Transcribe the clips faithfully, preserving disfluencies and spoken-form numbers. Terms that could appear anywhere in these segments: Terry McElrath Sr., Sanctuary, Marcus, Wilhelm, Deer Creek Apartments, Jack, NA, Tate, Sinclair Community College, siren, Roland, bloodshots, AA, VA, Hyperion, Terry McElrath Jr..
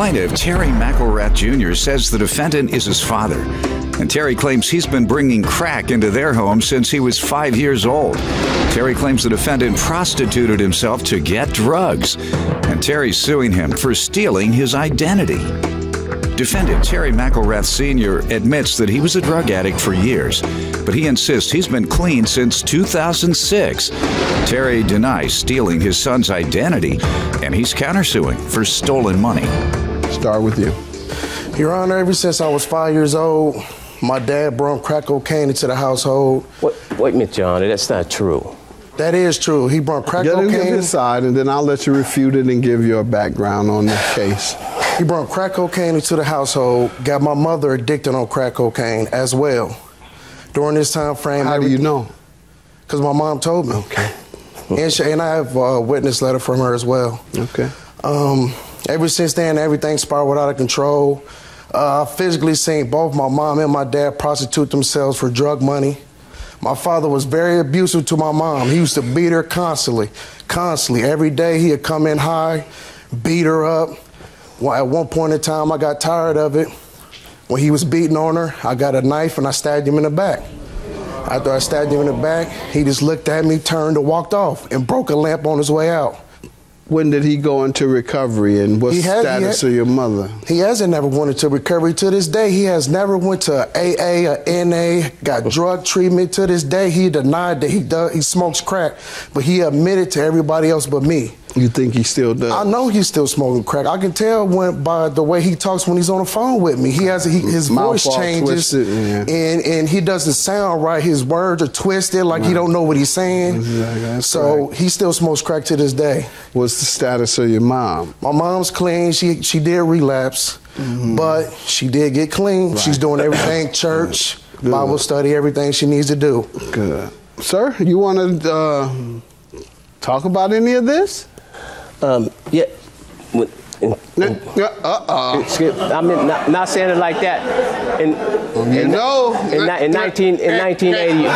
Plaintiff Terry McElrath Junior says the defendant is his father, and Terry claims he's been bringing crack into their home since he was five years old. Terry claims the defendant prostituted himself to get drugs, and Terry's suing him for stealing his identity. Defendant Terry McElrath Senior admits that he was a drug addict for years, but he insists he's been clean since two thousand six. Terry denies stealing his son's identity, and he's countersuing for stolen money. Start with you. Your Honor, ever since I was five years old, my dad brought crack cocaine into the household. What, wait a minute, John, that's not true. That is true. He brought crack Get cocaine. Get his side, and then I'll let you refute it and give your background on this case. He brought crack cocaine into the household, got my mother addicted on crack cocaine as well. During this time frame... How do you know? Because my mom told me. Okay. And, she, and I have a witness letter from her as well. Okay. Um, ever since then, everything spiraled out of control. Uh, I physically seen both my mom and my dad prostitute themselves for drug money. My father was very abusive to my mom. He used to beat her constantly, constantly. Every day he would come in high, beat her up. Well, at one point in time, I got tired of it. When he was beating on her, I got a knife and I stabbed him in the back. After I stabbed him in the back, he just looked at me, turned and walked off and broke a lamp on his way out. When did he go into recovery and what's the status of your mother? He hasn't never went into recovery to this day. He has never went to A A or N A, got drug treatment to this day. He denied that he, does, he smokes crack, but he admitted to everybody else but me. You think he still does? I know he's still smoking crack. I can tell when by the way he talks when he's on the phone with me. He has he, his Mouth voice changes, twisted, yeah. and and he doesn't sound right. His words are twisted, like right. he don't know what he's saying. Exactly. So right. he still smokes crack to this day. What's the status of your mom? My mom's clean. She she did relapse, mm-hmm. but she did get clean. Right. She's doing everything: church, Good. Bible study, everything she needs to do. Good, sir. You want to uh, talk about any of this? Um, yeah, uh-uh. Excuse, I mean, not, not saying it like that. In, you in, know, in, in nineteen in nineteen eighty. Is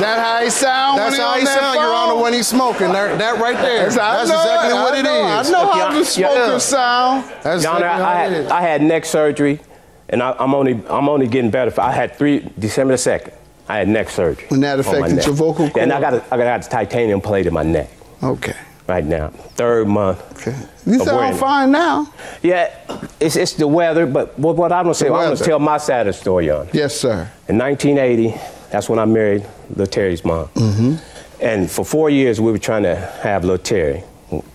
that how he sound? That's when he how he sound, Your Honor, when he's smoking. That, that right there. That's, that's know, exactly I what I it know, is. I know Look, how the smoker yeah. sound. That's Your Honor, exactly I, had, I had neck surgery, and I, I'm only I'm only getting better. For, I had three December the second. I had neck surgery. And that affected your vocal cord? Yeah, and I got, a, I got a titanium plate in my neck. Okay. Right now, third month. Okay. You sound fine now. Yeah, it's, it's the weather, but what, what I'm going to say, I'm going to tell my saddest story on it. Yes, sir. In nineteen eighty, that's when I married Lil Terry's mom. Mm-hmm. And for four years, we were trying to have Lil Terry.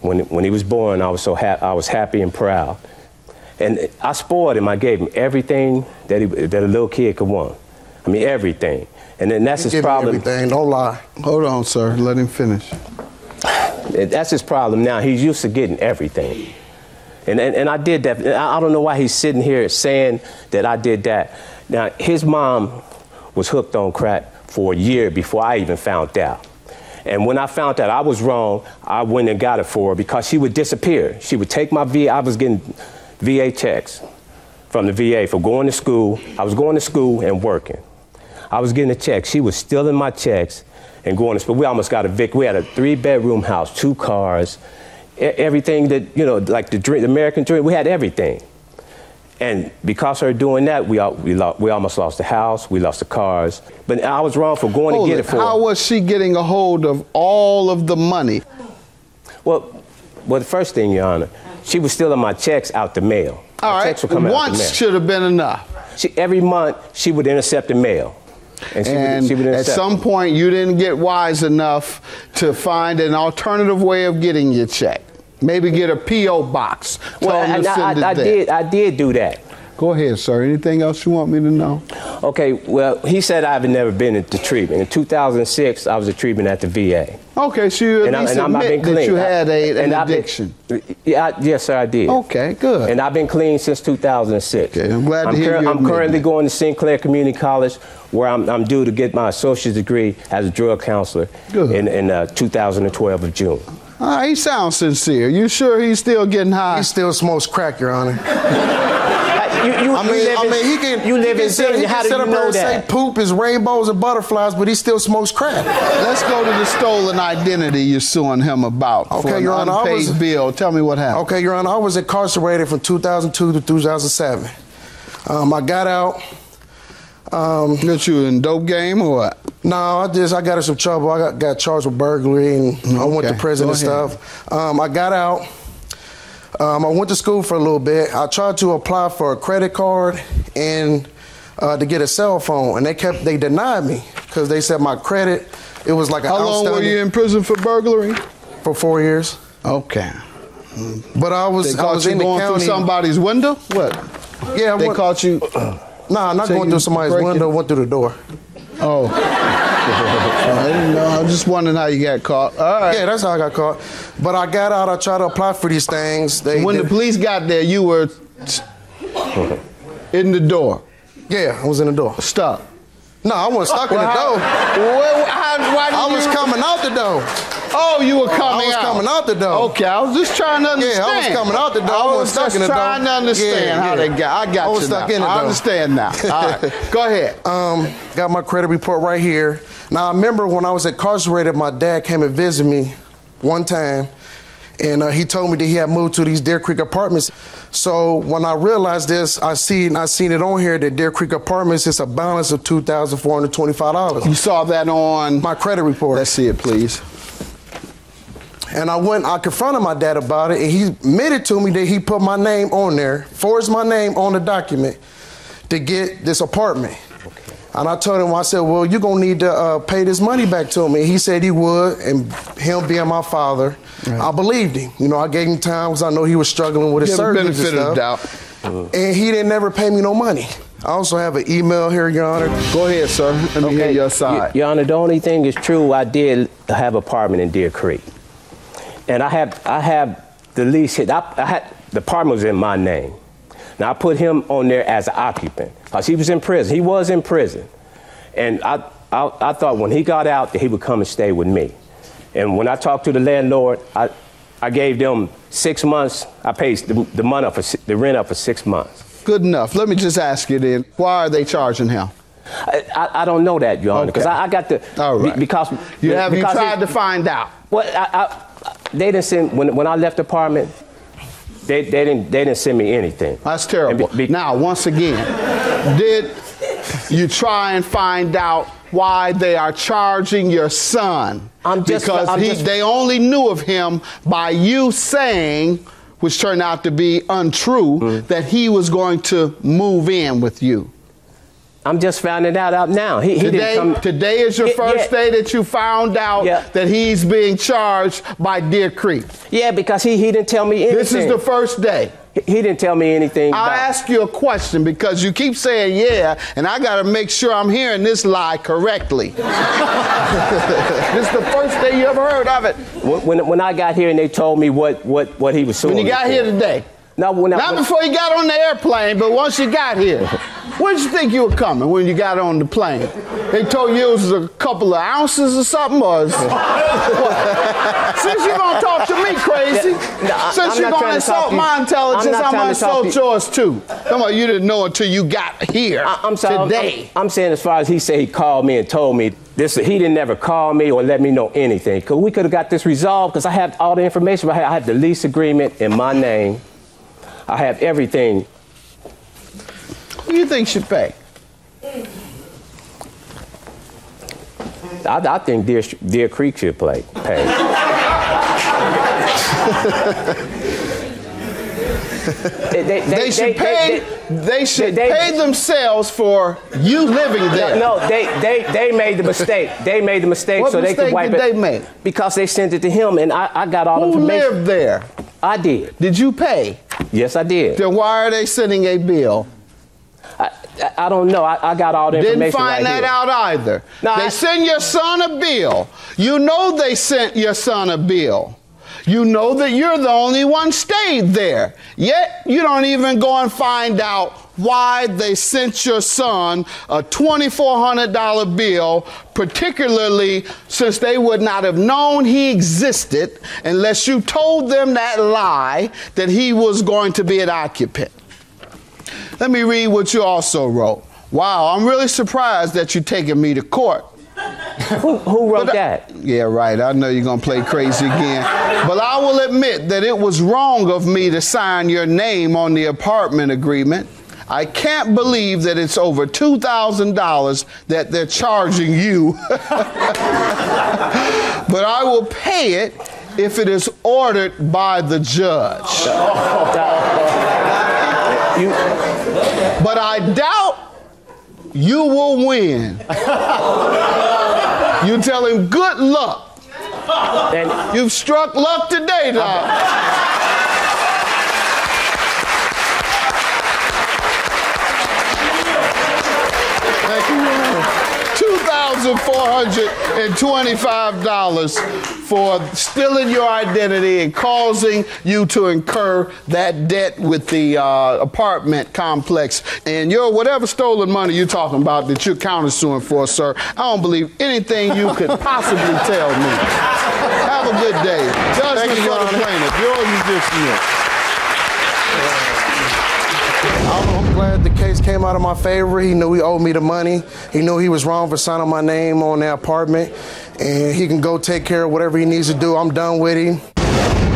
When, when he was born, I was, so ha I was happy and proud. And I spoiled him. I gave him everything that, he, that a little kid could want. I mean, everything. And then that's his problem. Everything, don't lie. Hold on, sir. Let him finish. That's his problem now. He's used to getting everything. And, and, and I did that. I don't know why he's sitting here saying that I did that. Now, his mom was hooked on crack for a year before I even found out. And when I found out I was wrong, I went and got it for her because she would disappear. She would take my V A. I was getting V A checks from the V A for going to school. I was going to school and working. I was getting a check. She was stealing my checks and going to school. We almost got evicted. We had a three-bedroom house, two cars, everything that, you know, like the, dream, the American dream. We had everything. And because of her doing that, we, all, we, lo we almost lost the house. We lost the cars. But I was wrong for going Hold to get it, it for How her. was she getting a hold of all of the money? Well, well, the first thing, Your Honor, she was stealing my checks out the mail. All my right. Checks were coming Once out the mail. should have been enough. She, every month, she would intercept the mail. And, she and would, she would at some point, you didn't get wise enough to find an alternative way of getting your check. Maybe get a P O box. Well, and I, I, I did. I did do that. Go ahead, sir. Anything else you want me to know? Okay. Well, he said I've never been into treatment. In two thousand six, I was a treatment at the V A. Okay, so you and at least I, and admit that you had a, an and addiction. Been, yeah, I, yes, sir, I did. Okay, good. And I've been clean since two thousand six. Okay, I'm glad I'm to hear you I'm currently that. going to Sinclair Community College, where I'm, I'm due to get my associate's degree as a drug counselor good. in, in uh, two thousand twelve of June. Uh, he sounds sincere. You sure he's still getting high? He still smokes crack, Your Honor. You, you, I mean, you live I mean, he can. You live in sin. How do you know that? Say poop is rainbows and butterflies, but he still smokes crack. Let's go to the stolen identity you're suing him about. Okay, for an Your Honor, unpaid I was, bill. Tell me what happened. Okay, Your Honor, I was incarcerated from two thousand two to two thousand seven. Um, I got out. Um, Got you in dope game or what? No, I just I got in some trouble. I got, got charged with burglary and okay. I went to prison and stuff. Um, I got out. Um, I went to school for a little bit. I tried to apply for a credit card and uh, to get a cell phone, and they kept they denied me because they said my credit it was like an outstanding. How long were you in prison for burglary? For four years. Okay. But I was they I was you in going the county. Through somebody's window. What? Yeah, they went, caught you. Nah, I'm not so going through somebody's window. Went through the door. Oh. I didn't know. I'm just wondering how you got caught. All right. Yeah, that's how I got caught. But I got out. I tried to apply for these things. They when didn't. The police got there, you were in the door. Yeah, I was in the door. Stop. No, I wasn't stuck well, in the how, door. Well, how, why did I you was coming out the door. Oh, you were coming out. I was out. coming out the door. Okay, I was just trying to understand. Yeah, I was coming out the door. I was, I was stuck in the door. Trying to understand yeah, how yeah. they got. I got I was you stuck now. In the door. I understand now. All right, go ahead. Um, got my credit report right here. Now I remember when I was incarcerated, my dad came and visited me one time, and uh, he told me that he had moved to these Deer Creek Apartments. So when I realized this, I seen I seen it on here that Deer Creek Apartments is a balance of two thousand four hundred twenty-five dollars. You saw that on my credit report. Let's see it, please. And I went, I confronted my dad about it, and he admitted to me that he put my name on there, forged my name on the document to get this apartment. Okay. And I told him, I said, well, you're going to need to uh, pay this money back to me. He said he would, and him being my father, right. I believed him. You know, I gave him time because I know he was struggling with his surgery and stuff. And he didn't ever pay me no money. I also have an email here, Your Honor. Go ahead, sir. Let me okay. hear your side. Your Honor, the only thing is true, I did have an apartment in Deer Creek. And I have, I have the lease hit. I, I had, the apartment was in my name. Now I put him on there as an occupant because he was in prison. He was in prison. And I, I, I thought when he got out that he would come and stay with me. And when I talked to the landlord, I, I gave them six months. I paid the, the, money up for, the rent up for six months. Good enough. Let me just ask you then, why are they charging him? I, I, I don't know that, Your Honor, because okay. I, I got the, All right. because. You have because you tried it, to find out. Well, I, I They didn't send, when, when I left the apartment, they, they, didn't, they didn't send me anything. That's terrible. Be, be, now, once again, did you try and find out why they are charging your son? I'm just, because I'm he, just, they only knew of him by you saying, which turned out to be untrue, mm-hmm. that he was going to move in with you. I'm just finding that out now. He, he today, didn't come. Today is your it, first yeah. day that you found out yeah. that he's being charged by Deer Creek. Yeah, because he, he didn't tell me anything. This is the first day. He, he didn't tell me anything. I'll about ask you a question because you keep saying yeah, and I got to make sure I'm hearing this lie correctly. This is the first day you ever heard of it. When, when I got here and they told me what, what, what he was suing. When you got here today? No, when I, Not when, before you got on the airplane, but once you got here. Where did you think you were coming when you got on the plane? They told you it was a couple of ounces or something? Or Since you're going to talk to me crazy, no, no, since I'm you're going to insult my intelligence, I'm, I'm going to insult to yours too. Come on, you didn't know until you got here I, I'm sorry, today. I'm, I'm, I'm saying as far as he said he called me and told me, this, he didn't ever call me or let me know anything. Cause we could have got this resolved because I had all the information. I had, I had the lease agreement in my name. I have everything. Who do you think should pay? I, I think Deer, Deer Creek should play, pay. they, they, they, they should they, pay. They, they, they should they, pay themselves for you living there. No, no they, they, they made the mistake. They made the mistake what so mistake they could wipe did it. What mistake did they make? Because they sent it to him, and I, I got all the information. Who lived there? I did. Did you pay? Yes, I did. Then why are they sending a bill? I, I don't know. I, I got all the information. Didn't find that out either. No, they send your son a bill. You know they sent your son a bill. You know that you're the only one stayed there. Yet you don't even go and find out why they sent your son a twenty-four hundred dollar bill, particularly since they would not have known he existed unless you told them that lie that he was going to be an occupant. Let me read what you also wrote. Wow, I'm really surprised that you're taking me to court. who, who wrote I, that? Yeah, right. I know you're going to play crazy again. But I will admit that it was wrong of me to sign your name on the apartment agreement. I can't believe that it's over two thousand dollars that they're charging you. But I will pay it if it is ordered by the judge. But I doubt you will win. You tell him good luck. And you've struck luck today, Doc. two thousand four hundred twenty-five dollars for stealing your identity and causing you to incur that debt with the uh, apartment complex. And your whatever stolen money you're talking about that you're countersuing for, sir, I don't believe anything you could possibly tell me. Have a good day. Judge me for the plaintiff. Yours is dismissed. I'm glad the case came out in my favor. He knew he owed me the money. He knew he was wrong for signing my name on that apartment. And he can go take care of whatever he needs to do. I'm done with him.